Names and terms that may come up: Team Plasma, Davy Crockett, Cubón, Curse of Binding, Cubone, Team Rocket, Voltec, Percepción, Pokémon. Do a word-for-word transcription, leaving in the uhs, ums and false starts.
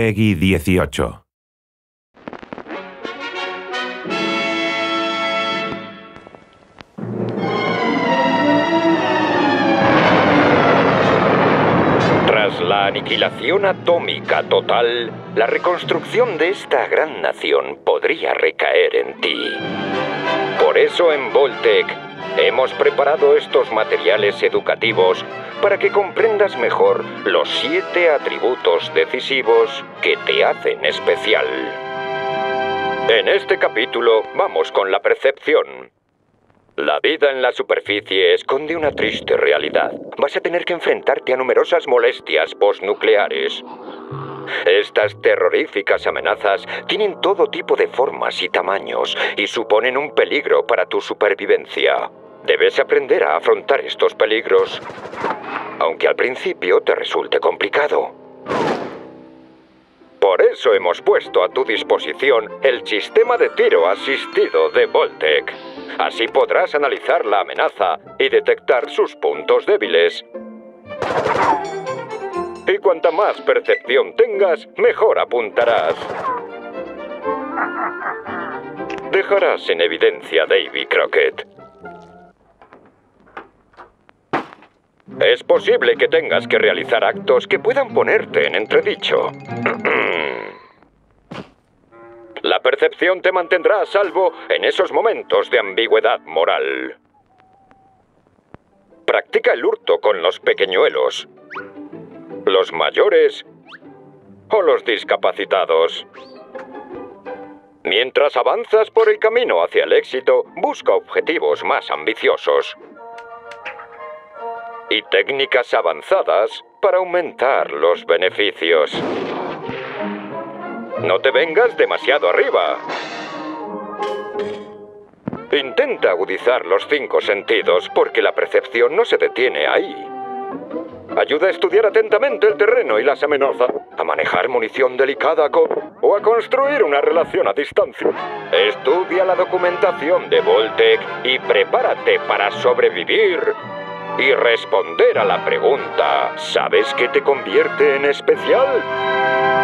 Vegui dieciocho. Tras la aniquilación atómica total, la reconstrucción de esta gran nación podría recaer en ti. Por eso en Voltec hemos preparado estos materiales educativos para que comprendas mejor los siete atributos decisivos que te hacen especial. En este capítulo vamos con la percepción. La vida en la superficie esconde una triste realidad. Vas a tener que enfrentarte a numerosas molestias postnucleares. Estas terroríficas amenazas tienen todo tipo de formas y tamaños y suponen un peligro para tu supervivencia. Debes aprender a afrontar estos peligros, aunque al principio te resulte complicado. Por eso hemos puesto a tu disposición el sistema de tiro asistido de Voltec. Así podrás analizar la amenaza y detectar sus puntos débiles. Y cuanta más percepción tengas, mejor apuntarás. Dejarás en evidencia a Davy Crockett. Es posible que tengas que realizar actos que puedan ponerte en entredicho. La percepción te mantendrá a salvo en esos momentos de ambigüedad moral. Practica el hurto con los pequeñuelos, los mayores o los discapacitados. Mientras avanzas por el camino hacia el éxito, busca objetivos más ambiciosos y técnicas avanzadas para aumentar los beneficios. No te vengas demasiado arriba. Intenta agudizar los cinco sentidos porque la percepción no se detiene ahí. Ayuda a estudiar atentamente el terreno y las amenazas, a manejar munición delicada o a construir una relación a distancia. Estudia la documentación de Voltec y prepárate para sobrevivir y responder a la pregunta: ¿sabes qué te convierte en especial?